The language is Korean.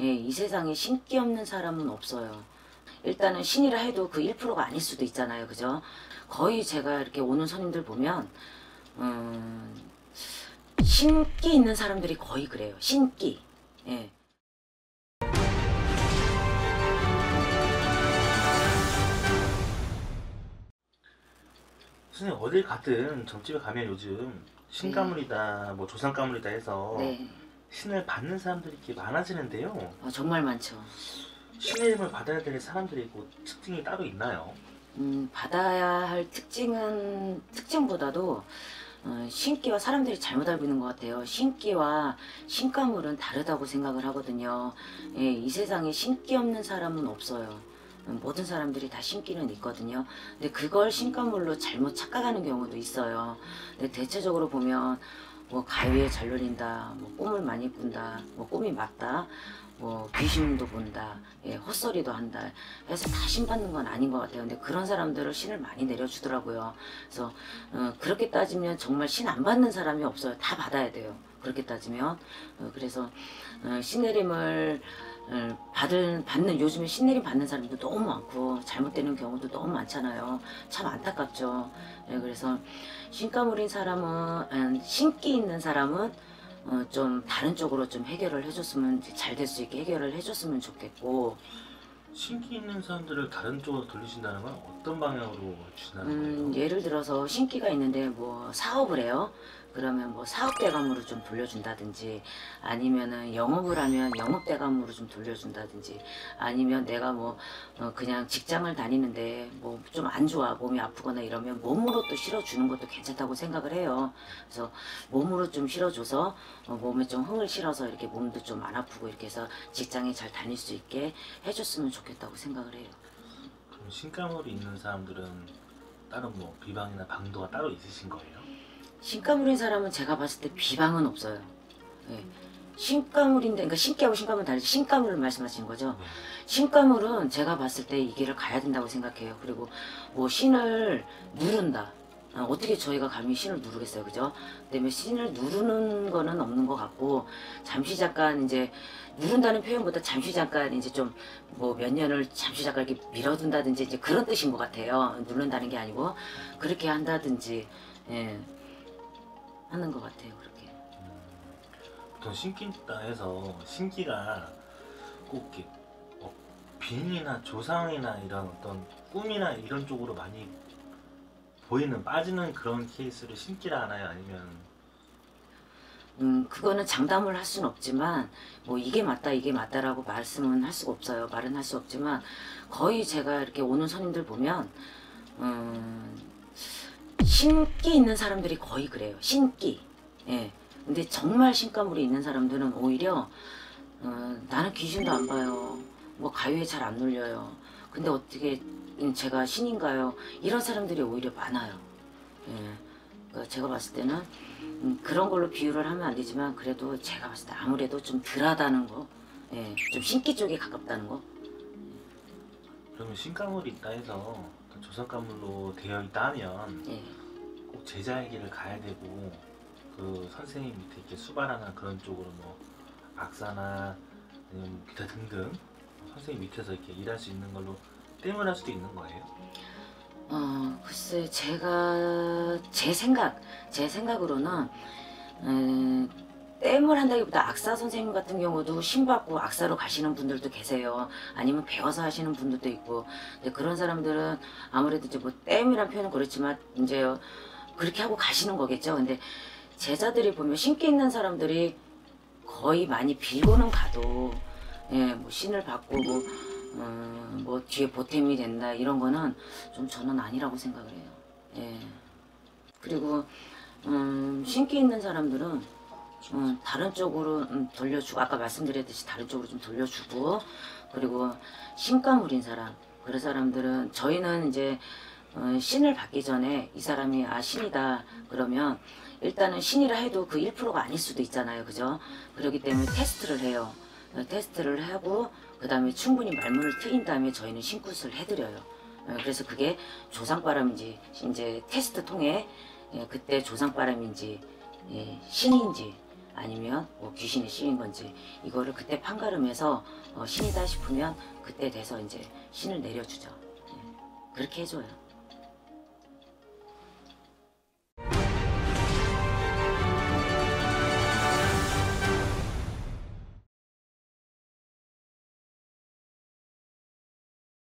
예, 이 세상에 신기 없는 사람은 없어요. 일단은 신이라 해도 그 1%가 아닐 수도 있잖아요. 그죠? 거의 제가 이렇게 오는 손님들 보면 신기 있는 사람들이 거의 그래요. 신기. 예. 선생님, 어딜 가든 점집에 가면 요즘 신가물이다, 뭐 조상가물이다 해서 신을 받는 사람들이 이렇게 많아지는데요. 아, 정말 많죠. 신의 이름을 받아야 될 사람들이 뭐 특징이 따로 있나요? 받아야 할 특징보다도 신기와 사람들이 잘못 알고 있는 것 같아요. 신기와 신가물은 다르다고 생각을 하거든요. 예, 이 세상에 신기 없는 사람은 없어요. 모든 사람들이 다 신기는 있거든요. 근데 그걸 신가물로 잘못 착각하는 경우도 있어요. 근데 대체적으로 보면 뭐 가위에 잘 놀린다, 뭐 꿈을 많이 꾼다, 뭐 꿈이 맞다, 뭐 귀신도 본다, 예, 헛소리도 한다 해서 다 신받는 건 아닌 것 같아요. 근데 그런 사람들을 신을 많이 내려주더라고요. 그래서 그렇게 따지면 정말 신 안 받는 사람이 없어요. 다 받아야 돼요. 그렇게 따지면. 그래서 신내림을 받는 요즘에 신내림 받는 사람도 너무 많고 잘못되는 경우도 너무 많잖아요. 참 안타깝죠. 네, 그래서 신가물인 사람은 신기 있는 사람은 좀 다른 쪽으로 좀 해결을 해줬으면 잘 될 수 있게 해결을 해줬으면 좋겠고. 신기 있는 사람들을 다른 쪽으로 돌리신다는 건 어떤 방향으로 주시나요? 예를 들어서 신기가 있는데 뭐 사업을 해요. 그러면 뭐 사업대감으로 좀 돌려준다든지, 아니면은 영업을 하면 영업대감으로 좀 돌려준다든지, 아니면 내가 뭐 그냥 직장을 다니는데 뭐 좀 안 좋아, 몸이 아프거나 이러면 몸으로 또 실어주는 것도 괜찮다고 생각을 해요. 그래서 몸으로 좀 실어줘서 몸에 좀 흥을 실어서 이렇게 몸도 좀 안 아프고 이렇게 해서 직장에 잘 다닐 수 있게 해줬으면 좋겠다고 생각을 해요. 그럼 신가물이 있는 사람들은 따로 뭐 비방이나 방도가 따로 있으신 거예요? 신가물인 사람은 제가 봤을 때 비방은 없어요. 예. 신가물인데, 그러니까 신기하고 신가물은 다르지. 신가물을 말씀하시는 거죠. 신가물은 제가 봤을 때 이 길을 가야 된다고 생각해요. 그리고 뭐 신을 누른다. 어떻게 저희가 감히 신을 누르겠어요, 그죠? 그다음에 신을 누르는 거는 없는 것 같고, 잠시 잠깐 이제 누른다는 표현보다 잠시 잠깐 이제 좀 뭐 몇 년을 잠시 잠깐 이렇게 밀어둔다든지 이제 그런 뜻인 것 같아요. 누른다는 게 아니고 그렇게 한다든지. 예. 하는 것 같아요. 그렇게. 보통 신기다 해서 신기가 꼭 이렇게 빈이나 조상이나 이런 어떤 꿈이나 이런 쪽으로 많이 보이는 빠지는 그런 케이스를 신기라 하나요? 아니면? 그거는 장담을 할 수는 없지만 뭐 이게 맞다 이게 맞다라고 말씀은 할 수가 없어요. 말은 할 수 없지만 거의 제가 이렇게 오는 손님들 보면 신기 있는 사람들이 거의 그래요. 신기. 예. 근데 정말 신가물이 있는 사람들은 오히려 나는 귀신도 안 봐요. 뭐 가위에 잘 안 놀려요. 근데 어떻게 제가 신인가요? 이런 사람들이 오히려 많아요. 예. 그러니까 제가 봤을 때는 그런 걸로 비유를 하면 안 되지만 그래도 제가 봤을 때 아무래도 좀 덜하다는 거. 예. 좀 신기 쪽에 가깝다는 거. 그러면 신가물이 있다 해서 조상가물로 되어 있다면 예. 꼭 제자의 길을 가야 되고 그 선생님 밑에 이렇게 수발하나 그런 쪽으로 뭐 악사나 아니면 기타 등등 선생님 밑에서 이렇게 일할 수 있는 걸로 땜을 할 수도 있는 거예요? 글쎄 제가 제 생각으로는 땜을 한다기보다 악사 선생님 같은 경우도 신받고 악사로 가시는 분들도 계세요. 아니면 배워서 하시는 분들도 있고. 근데 그런 사람들은 아무래도 이제 뭐 땜이란 표현은 그렇지만 이제 그렇게 하고 가시는 거겠죠. 근데 제자들이 보면 신기 있는 사람들이 거의 많이 빌고는 가도 예, 뭐 신을 받고 뭐 뒤에 보탬이 된다 이런 거는 좀 저는 아니라고 생각을 해요. 예. 그리고 신기 있는 사람들은 다른 쪽으로 돌려주고 아까 말씀드렸듯이 다른 쪽으로 좀 돌려주고 그리고 신가물인 사람 그런 사람들은 저희는 이제 신을 받기 전에 이 사람이 아 신이다 그러면 일단은 신이라 해도 그 1%가 아닐 수도 있잖아요. 그죠? 그렇기 때문에 테스트를 해요. 테스트를 하고 그 다음에 충분히 말문을 트인 다음에 저희는 신굿을 해드려요. 그래서 그게 조상바람인지 이제 테스트 통해 그때 조상바람인지 신인지 아니면 뭐 귀신이 씌인 건지 이거를 그때 판가름해서 신이다 싶으면 그때 돼서 이제 신을 내려주죠. 그렇게 해줘요.